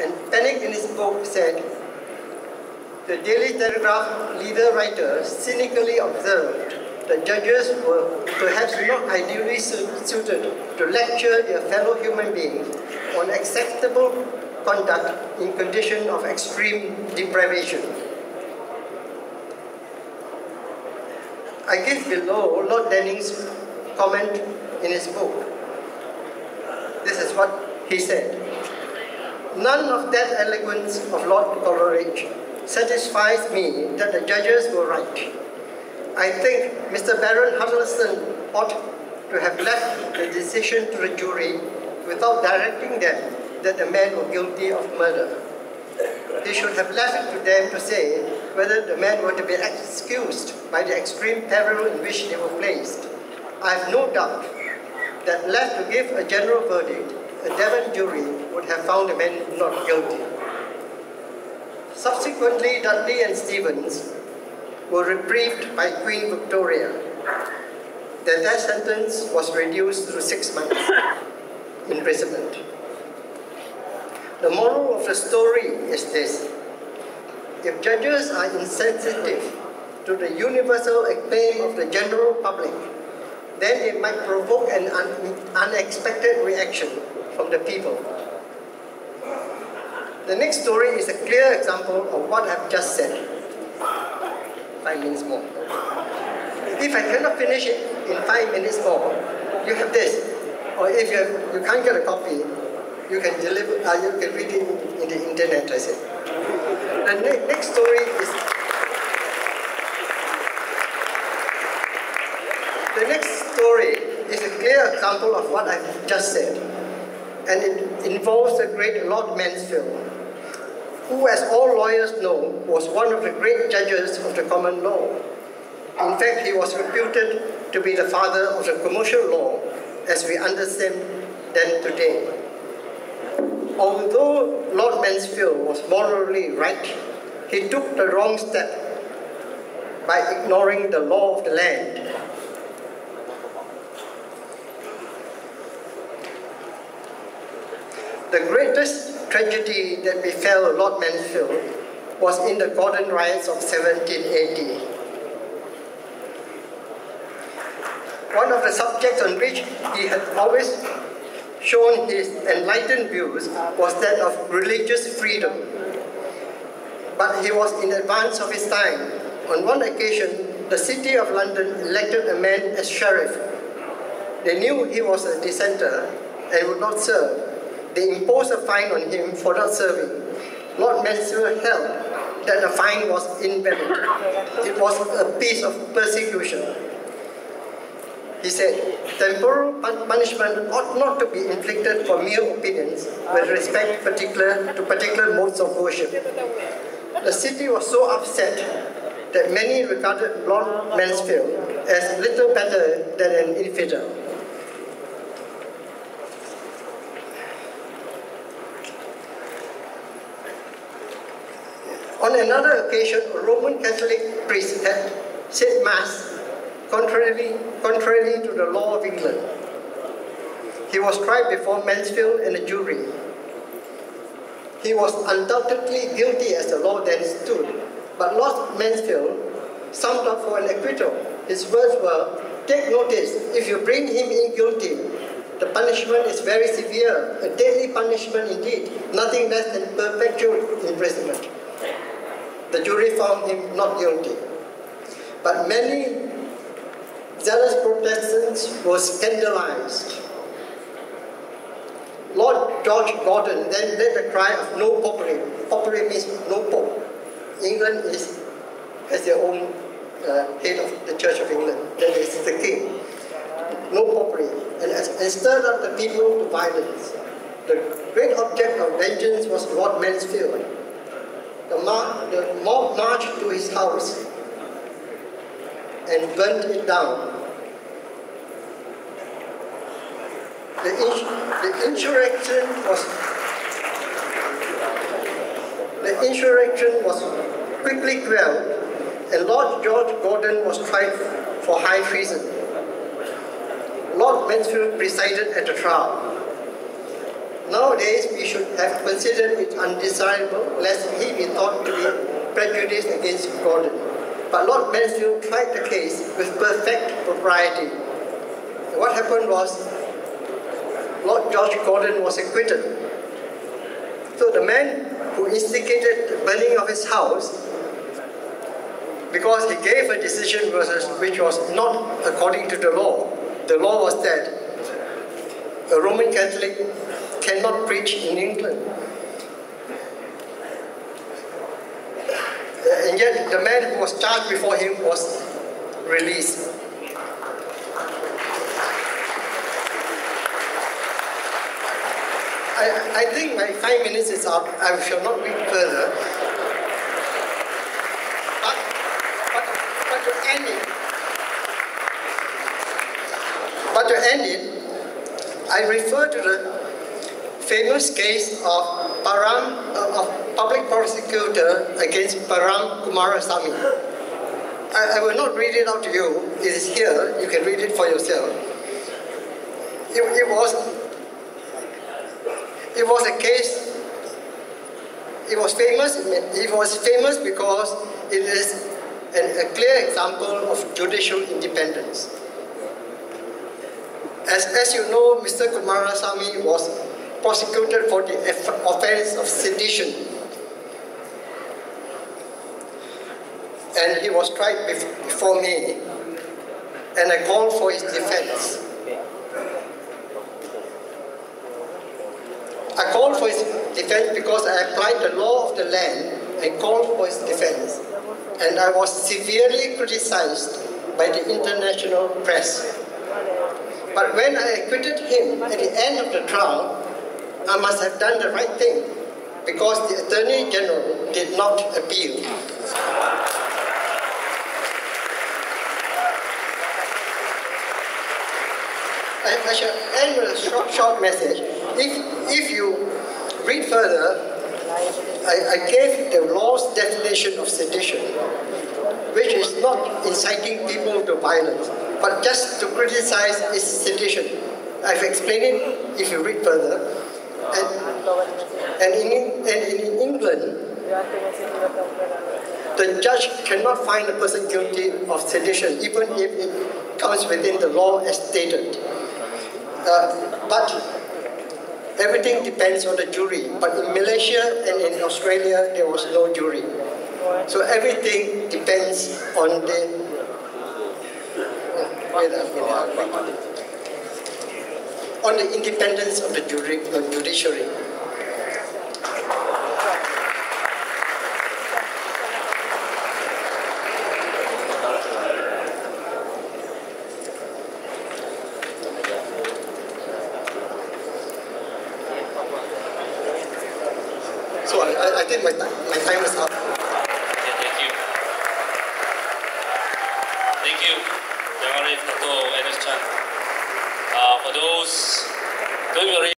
and Pennick in his book said, the Daily Telegraph leader writer cynically observed that judges were perhaps not ideally suited to lecture their fellow human beings on acceptable conduct in condition of extreme deprivation. I give below Lord Denning's comment in his book. This is what he said. None of that eloquence of Lord Coleridge satisfies me that the judges were right. I think Mr. Baron Huddleston ought to have left the decision to the jury without directing them that the men were guilty of murder. He should have left it to them to say whether the men were to be excused by the extreme peril in which they were placed. I have no doubt that left to give a general verdict, a Devon jury would have found the men not guilty. Subsequently, Dudley and Stevens were reprieved by Queen Victoria. Their death sentence was reduced to 6 months imprisonment. The moral of the story is this. If judges are insensitive to the universal acclaim of the general public, then they might provoke an unexpected reaction from the people. The next story is a clear example of what I've just said. 5 minutes more. If I cannot finish it in 5 minutes more, you have this. Or if you can't get a copy, you can deliver. You can read it in the internet. I said. The next story is. The next story is a clear example of what I've just said, and it involves the great Lord Mansfield, who, as all lawyers know, was one of the great judges of the common law. In fact, he was reputed to be the father of the commercial law, as we understand them today. Although Lord Mansfield was morally right, he took the wrong step by ignoring the law of the land. The greatest tragedy that befell Lord Mansfield was in the Gordon Riots of 1780. One of the subjects on which he had always shown his enlightened views was that of religious freedom. But he was in advance of his time. On one occasion, the City of London elected a man as sheriff. They knew he was a dissenter and would not serve. They imposed a fine on him for not serving. Lord Mansfield held that the fine was invalid. It was a piece of persecution. He said, temporal punishment ought not to be inflicted for mere opinions with respect to particular modes of worship. The city was so upset that many regarded Lord Mansfield as little better than an infidel. On another occasion, a Roman Catholic priest had said Mass contrary to the law of England. He was tried before Mansfield and a jury. He was undoubtedly guilty as the law then stood, but Lord Mansfield summed up for an acquittal. His words were, take notice, if you bring him in guilty, the punishment is very severe, a deadly punishment indeed, nothing less than perpetual imprisonment. The jury found him not guilty. But many zealous Protestants were scandalized. Lord George Gordon then led the cry of no popery. Popery means no pope. England has their own head of the Church of England, that is the king. No popery. And stirred up the people to violence. The great object of vengeance was Lord Mansfield. The mob marched to his house and burnt it down. The insurrection was quickly quelled, and Lord George Gordon was tried for high treason. Lord Mansfield presided at the trial. Nowadays, we should have considered it undesirable, lest he be thought to be prejudiced against Gordon. But Lord Mansfield tried the case with perfect propriety. What happened was, Lord George Gordon was acquitted. So the man who instigated the burning of his house, because he gave a decision which was not according to the law was that a Roman Catholic cannot preach in England. And yet the man who was charged before him was released. I think my 5 minutes is up. I shall not read further. But to end it, I refer to the famous case of public prosecutor against Param Kumarasamy. I will not read it out to you. It is here. You can read it for yourself. It was famous because it is a clear example of judicial independence. As you know, Mr. Kumarasamy was prosecuted for the offense of sedition. And he was tried before me. And I called for his defense. I called for his defense because I applied the law of the land and called for his defense. And I was severely criticized by the international press. But when I acquitted him at the end of the trial, I must have done the right thing because the Attorney General did not appeal. I shall end with a short message. If you read further, I gave the law's definition of sedition, which is not inciting people to violence, but just to criticize is sedition. I've explained it if you read further. And in England, the judge cannot find a person guilty of sedition, even if it comes within the law as stated. But everything depends on the jury. But in Malaysia and in Australia, there was no jury. So everything depends on the... on the independence of the judiciary. I think my time is up. Yeah, thank you. Thank you, Your Honour, Dato Ernest Chan. For those, don't worry.